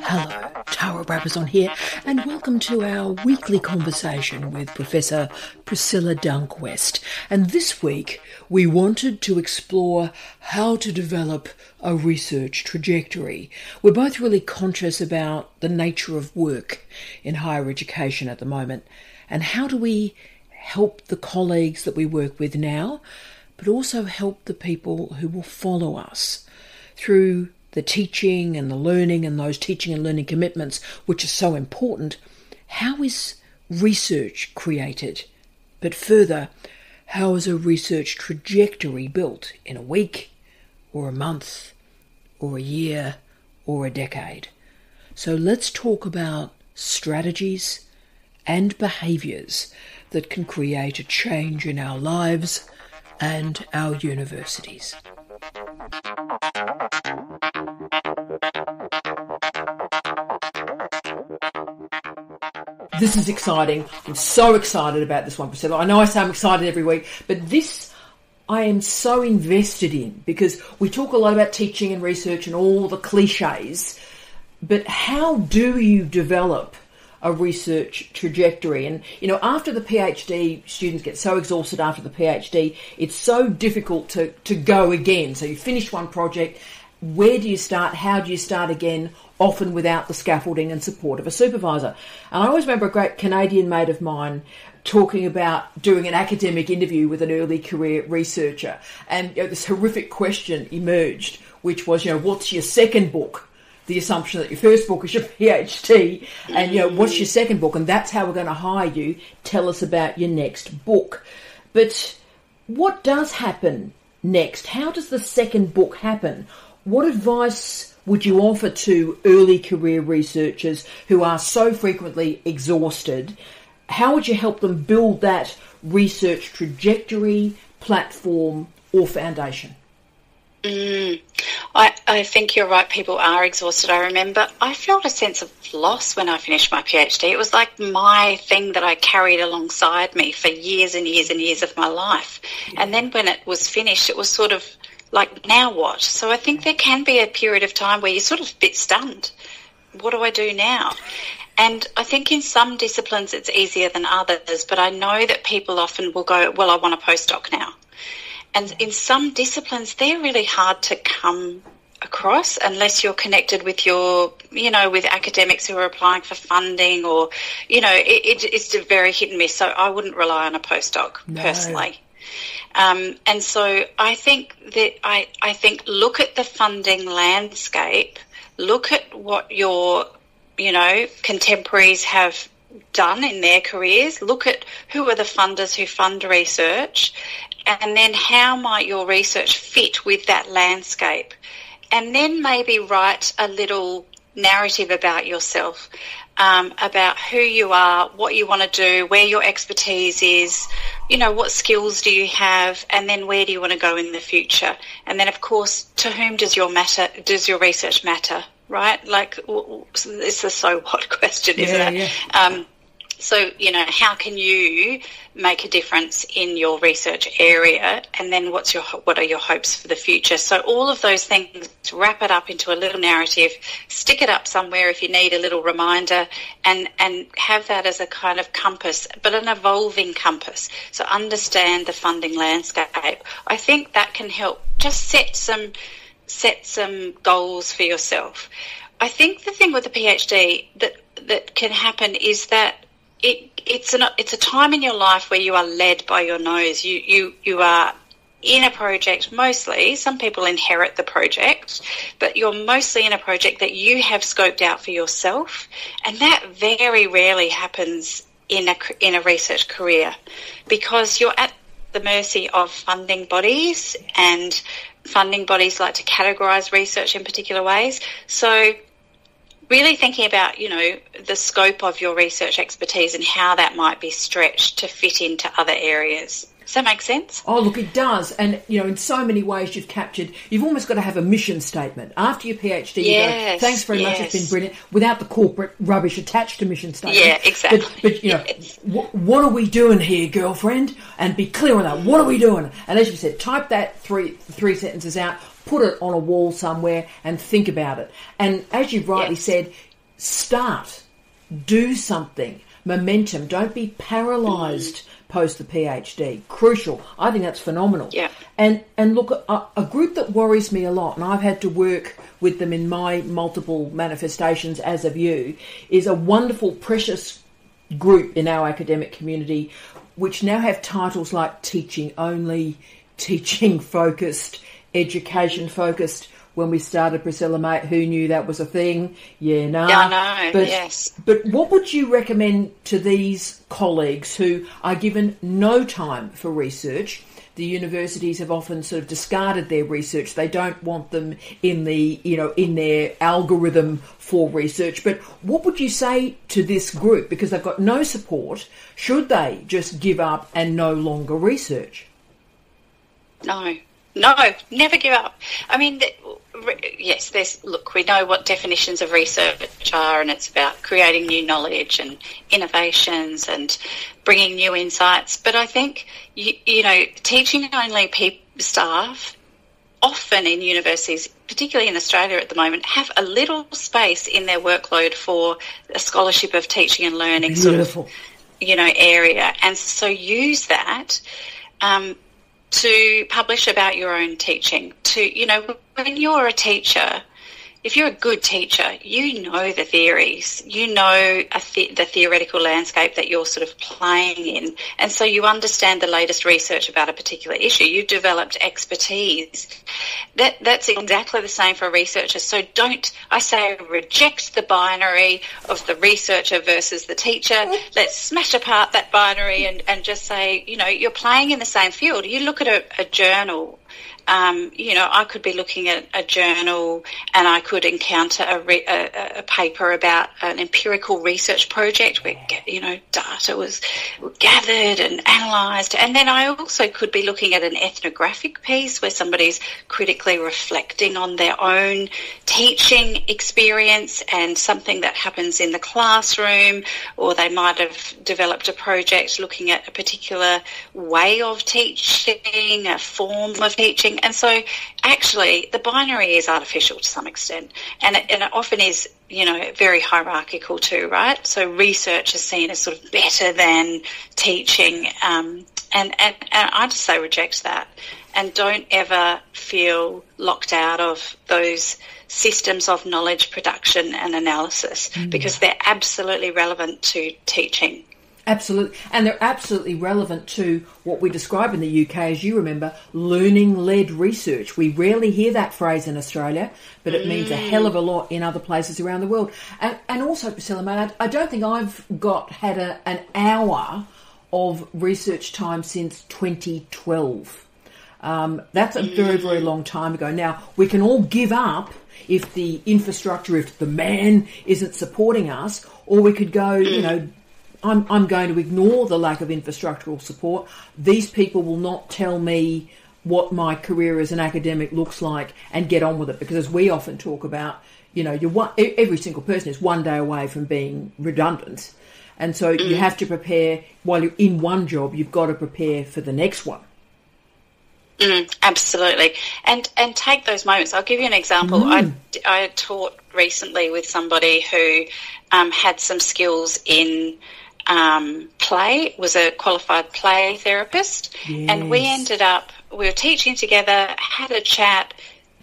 Hello, Tara Brabazon here, and welcome to our weekly conversation with Professor Priscilla Dunk-West. And this week, we wanted to explore how to develop a research trajectory. We're both really conscious about the nature of work in higher education at the moment, and how do we help the colleagues that we work with now, but also help the people who will follow us through the teaching and the learning and those teaching and learning commitments, which are so important. How is research created? But further, how is a research trajectory built in a week or a month or a year or a decade? So let's talk about strategies and behaviours that can create a change in our lives and our universities. This is exciting. I'm so excited about this one, Priscilla. I know I say I'm excited every week, but this I am so invested in, because we talk a lot about teaching and research and all the cliches, but how do you develop a research trajectory? And, you know, after the PhD, students get so exhausted after the PhD, it's so difficult to go again. So you finish one project, where do you start? How do you start again? Often without the scaffolding and support of a supervisor. And I always remember a great Canadian mate of mine talking about doing an academic interview with an early career researcher. And this horrific question emerged, which was, what's your second book? The assumption that your first book is your PhD, and, what's your second book? And that's how we're going to hire you. Tell us about your next book. But what does happen next? How does the second book happen? What advice would you offer to early career researchers who are so frequently exhausted? How would you help them build that research trajectory, platform, or foundation? I think you're right. People are exhausted. I remember I felt a sense of loss when I finished my PhD. It was like my thing that I carried alongside me for years and years and years of my life. And then when it was finished, it was sort of like, now what? So I think there can be a period of time where you're sort of a bit stunned. What do I do now? And I think in some disciplines it's easier than others, but I know that people often will go, well, I want a postdoc now. And in some disciplines, they're really hard to come across unless you're connected with your, with academics who are applying for funding, or, it's very hit and miss. So I wouldn't rely on a postdoc personally. And so I think that I think look at the funding landscape, look at what your, contemporaries have done in their careers, look at who are the funders who fund research, and then how might your research fit with that landscape, and then maybe write a little narrative about yourself, about who you are, what you want to do, where your expertise is, what skills do you have, and then where do you want to go in the future, and then of course to whom does your research matter, right? Like, it's a so what question, isn't it? So, how can you make a difference in your research area, and then what are your hopes for the future? So all of those things, wrap it up into a little narrative, stick it up somewhere if you need a little reminder, and have that as a kind of compass, but an evolving compass. So understand the funding landscape. I think that can help just set some goals for yourself. I think the thing with the PhD that can happen is that it's a time in your life where you are led by your nose. You are in a project mostly. Some people inherit the project, but you're mostly in a project that you have scoped out for yourself, and that very rarely happens in a research career, because you're at the mercy of funding bodies, and funding bodies like to categorise research in particular ways. So really thinking about, the scope of your research expertise and how that might be stretched to fit into other areas. Does that make sense? Oh, look, it does. And, you know, in so many ways you've captured, you've almost got to have a mission statement. After your PhD, you go, thanks very much, it's been brilliant, without the corporate rubbish attached to mission statements. Yeah, exactly. But you know, what are we doing here, girlfriend? And be clear on that. What are we doing? And as you said, type that three sentences out, put it on a wall somewhere and think about it. And as you rightly said, start. Do something. Momentum. Don't be paralysed post the PhD. Crucial. I think that's phenomenal. Yeah. And look, a group that worries me a lot, and I've had to work with them in my multiple manifestations as of you, is a wonderful, precious group in our academic community, which now have titles like teaching only, teaching focused, education focused. When we started Priscilla, mate, who knew that was a thing? Yeah, no. Yeah, I know, yes. But what would you recommend to these colleagues who are given no time for research? The universities have often sort of discarded their research. They don't want them in the, you know, in their algorithm for research. But what would you say to this group? Because they've got no support. Should they just give up and no longer research? No, never give up. I mean, yes, we know what definitions of research are, and it's about creating new knowledge and innovations and bringing new insights. But I think, you know, teaching only staff often in universities, particularly in Australia at the moment, have a little space in their workload for a scholarship of teaching and learning sort of, you know, area. And so use that to publish about your own teaching. To, you know, when you're a teacher, if you're a good teacher, you know the theories, you know the theoretical landscape that you're sort of playing in, and so you understand the latest research about a particular issue. You've developed expertise. That's exactly the same for researchers. So reject the binary of the researcher versus the teacher. Let's smash apart that binary and just say, you know, you're playing in the same field. You look at a journal. You know, I could be looking at a journal and I could encounter a paper about an empirical research project where, you know, data was gathered and analysed. And then I also could be looking at an ethnographic piece where somebody's critically reflecting on their own teaching experience and something that happens in the classroom, or they might have developed a project looking at a particular way of teaching, a form of teaching. And so actually the binary is artificial to some extent, and it often is, you know, very hierarchical too, right? So research is seen as sort of better than teaching, and I just say reject that, and don't ever feel locked out of those systems of knowledge production and analysis, because they're absolutely relevant to teaching. Absolutely, and they're absolutely relevant to what we describe in the UK, as you remember, learning-led research. We rarely hear that phrase in Australia, but it means a hell of a lot in other places around the world. And also, Priscilla, mate, I don't think I've had an hour of research time since 2012. That's a very, very long time ago. Now, we can all give up if the infrastructure, if the man isn't supporting us, or we could go, you know, I'm going to ignore the lack of infrastructural support. These people will not tell me what my career as an academic looks like, and get on with it. Because as we often talk about, you know, every single person is one day away from being redundant. And so you have to prepare. While you're in one job, you've got to prepare for the next one. Absolutely. And take those moments. I'll give you an example. I taught recently with somebody who had some skills in play, was a qualified play therapist, and we were teaching together, had a chat.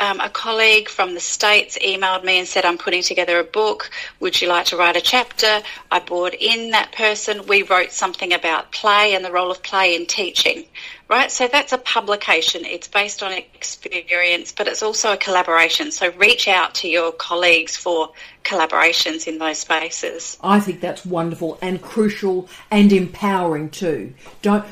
A colleague from the States emailed me and said, I'm putting together a book, would you like to write a chapter? I brought in that person, we wrote something about play and the role of play in teaching, right? So that's a publication, it's based on experience, but it's also a collaboration. So reach out to your colleagues for collaborations in those spaces. I think that's wonderful and crucial and empowering too. Don't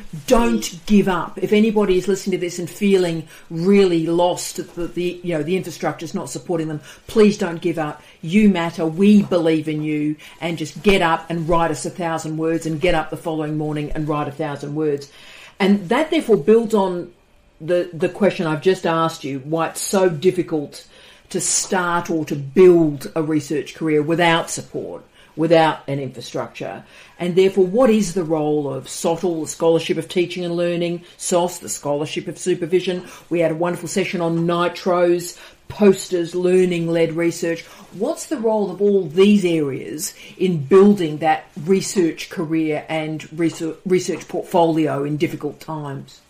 give up. If anybody is listening to this and feeling really lost that the infrastructure is not supporting them, please don't give up. You matter. We believe in you. And just get up and write us 1,000 words, and get up the following morning and write 1,000 words. And that therefore builds on the question I've just asked you, why it's so difficult to start or to build a research career without support, without an infrastructure. And therefore, what is the role of SOTL, the Scholarship of Teaching and Learning, SOS, the Scholarship of Supervision? We had a wonderful session on NITROs, posters, learning-led research. What's the role of all these areas in building that research career and research portfolio in difficult times?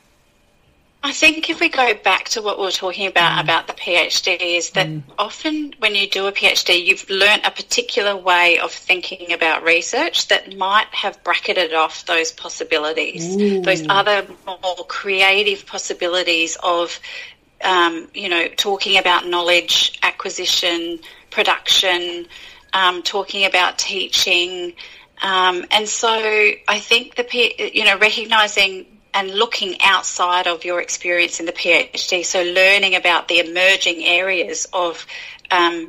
I think if we go back to what we were talking about the PhD, is that often when you do a PhD, you've learnt a particular way of thinking about research that might have bracketed off those possibilities, those other more creative possibilities of, talking about knowledge acquisition, production, talking about teaching. And so I think, recognising and looking outside of your experience in the PhD, so learning about the emerging areas of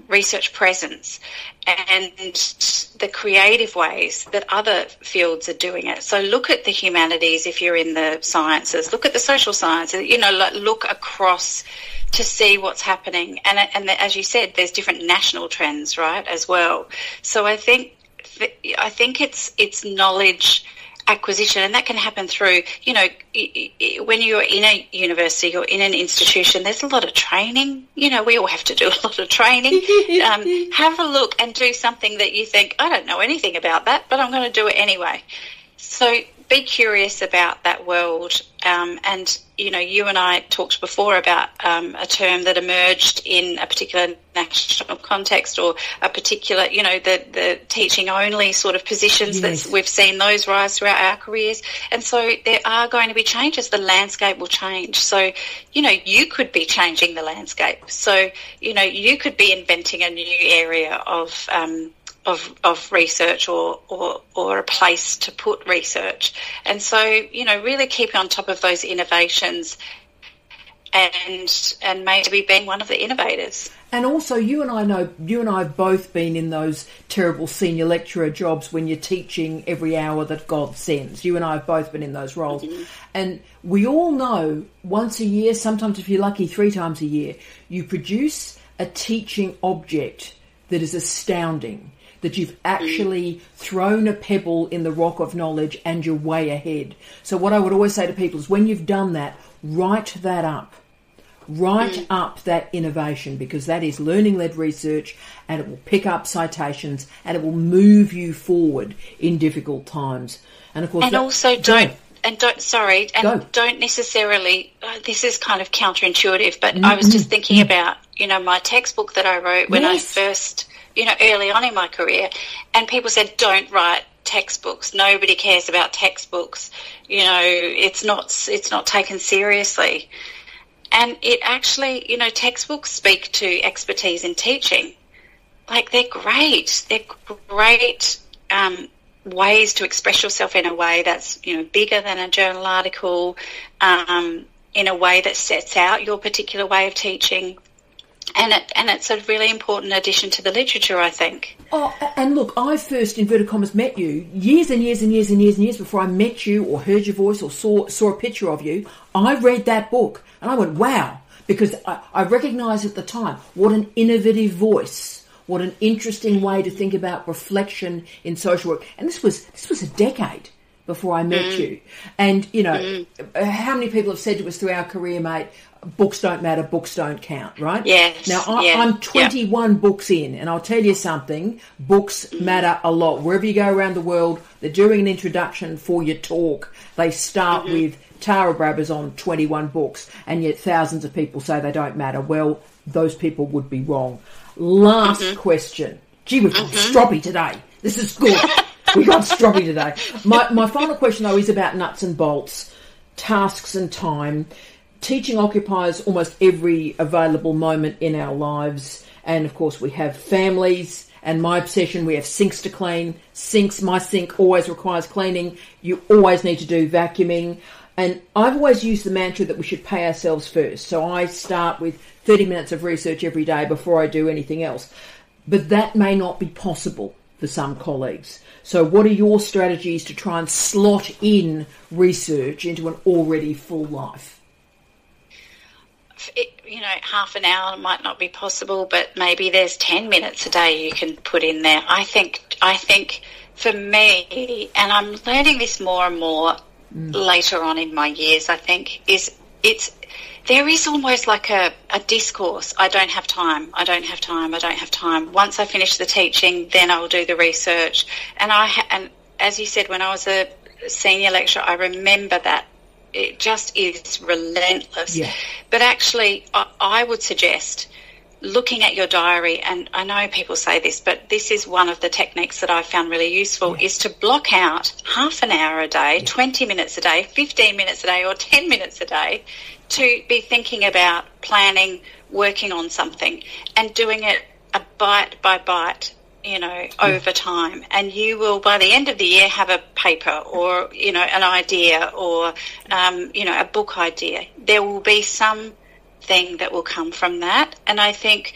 research presence and the creative ways that other fields are doing it. So look at the humanities if you're in the sciences, look at the social sciences, look across to see what's happening. And as you said, there's different national trends, right, as well. So I think it's knowledge acquisition, and that can happen through, when you're in a university or in an institution, there's a lot of training. We all have to do a lot of training. Have a look and do something that you think, I don't know anything about that, but I'm going to do it anyway. So be curious about that world. You and I talked before about a term that emerged in a particular national context or a particular, the teaching only sort of positions. Yes. That we've seen those rise throughout our careers. And so there are going to be changes. The landscape will change. So, you could be changing the landscape. So, you could be inventing a new area of research or a place to put research. And so, really keep on top of those innovations and maybe being one of the innovators. And also, you and I have both been in those terrible senior lecturer jobs when you're teaching every hour that God sends. You and I have both been in those roles. Mm-hmm. And we all know once a year, sometimes if you're lucky 3 times a year, you produce a teaching object that is astounding, that you've actually thrown a pebble in the rock of knowledge and you're way ahead. So what I would always say to people is when you've done that, write that up. Write up that innovation, because that is learning-led research, and it will pick up citations and it will move you forward in difficult times. And of course, don't necessarily, this is kind of counterintuitive, but I was just thinking about, my textbook that I wrote when I first, early on in my career, and people said, don't write textbooks. Nobody cares about textbooks. It's not taken seriously. And it actually, textbooks speak to expertise in teaching. Like they're great, ways to express yourself in a way that's bigger than a journal article, in a way that sets out your particular way of teaching, and it's a really important addition to the literature, I think. Oh, and look, I first inverted commas met you years and years before I met you or heard your voice or saw a picture of you. I read that book and I went, wow, because I recognised at the time what an innovative voice. What an interesting way to think about reflection in social work. And this was a decade before I met you. And, how many people have said to us through our career, mate, books don't matter, books don't count, right? Yes. Now, I'm 21 books in, and I'll tell you something, books matter a lot. Wherever you go around the world, they're doing an introduction for your talk. They start with Tara Brabazon, 21 books, and yet thousands of people say they don't matter. Well, those people would be wrong. Last question. Gee, we've got stroppy today. This is good. We've got stroppy today. My final question, though, is about nuts and bolts, tasks and time. Teaching occupies almost every available moment in our lives. And, of course, we have families and my obsession. We have sinks to clean. My sink always requires cleaning. You always need to do vacuuming. And I've always used the mantra that we should pay ourselves first. So I start with 30 minutes of research every day before I do anything else. But that may not be possible for some colleagues. So what are your strategies to try and slot in research into an already full life? Half an hour might not be possible, but maybe there's 10 minutes a day you can put in there. I think for me, and I'm learning this more and more later on in my years, I think, there is almost like a discourse. I don't have time. Once I finish the teaching, then I'll do the research. And as you said, when I was a senior lecturer, I remember that. It just is relentless. Yeah. But actually, I would suggest looking at your diary, and I know people say this, but this is one of the techniques that I found really useful, is to block out half an hour a day, 20 minutes a day, 15 minutes a day, or 10 minutes a day to be thinking about planning, working on something, and doing it a bite by bite, over time, and you will by the end of the year have a paper or an idea or a book idea. There will be something that will come from that, and I think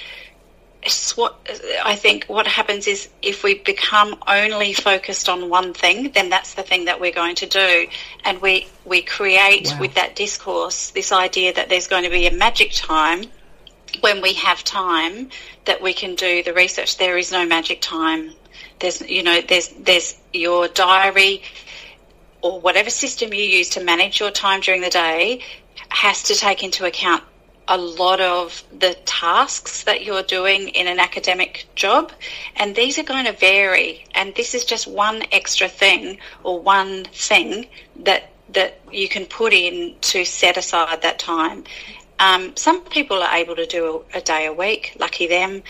what happens is if we become only focused on one thing, then that's the thing that we're going to do, and we create with that discourse this idea that there's going to be a magic time when we have time that we can do the research. There is no magic time. There's your diary or whatever system you use to manage your time during the day has to take into account a lot of the tasks that you're doing in an academic job, and these are going to vary, and this is just one extra thing or one thing that you can put in to set aside that time. Some people are able to do a day a week, lucky them.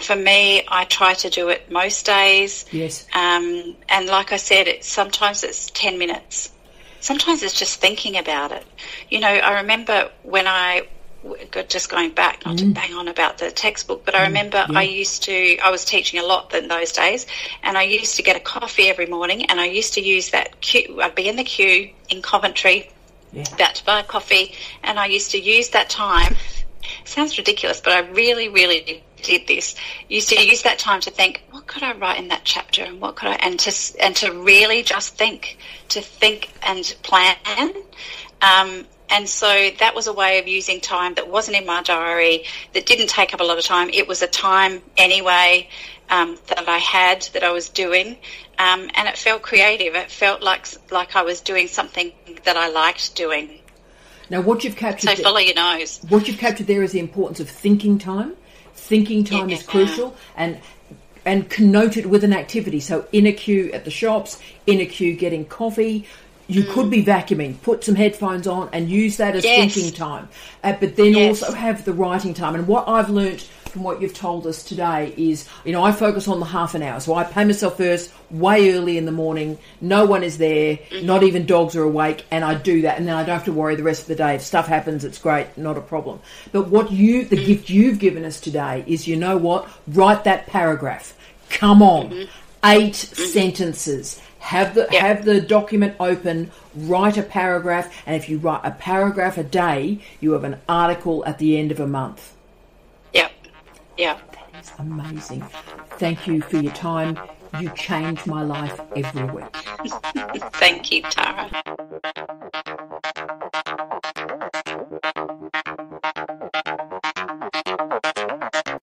For me, I try to do it most days. Yes. And like I said, sometimes it's 10 minutes. Sometimes it's just thinking about it. I remember when just going back, not to bang on about the textbook, but I remember I was teaching a lot in those days, and I used to get a coffee every morning, and I used to use that queue. I'd be in the queue in Coventry, about to buy coffee, and I used to use that time. Sounds ridiculous, but I really, really did this. Used to use that time to think, what could I write in that chapter, and what could I, and to really just think and plan. And so that was a way of using time that wasn't in my diary, that didn't take up a lot of time. It was a time anyway that I had, that I was doing, and it felt creative. It felt like I was doing something that I liked doing. Now, what you've captured... So follow your nose. What you've captured there is the importance of thinking time. Thinking time is crucial, and connote it with an activity. So in a queue at the shops, in a queue getting coffee... You could be vacuuming, put some headphones on and use that as thinking time, but then also have the writing time. And what I've learnt from what you've told us today is, I focus on the half an hour. So I pay myself first, way early in the morning, no one is there, not even dogs are awake, and I do that. And then I don't have to worry the rest of the day. If stuff happens, it's great, not a problem. But the gift you've given us today is, write that paragraph. Come on, 8 sentences. Have the document open, write a paragraph, and if you write a paragraph a day, you have an article at the end of a month. Yep. Yeah. That is amazing. Thank you for your time. You change my life every week. Thank you, Tara.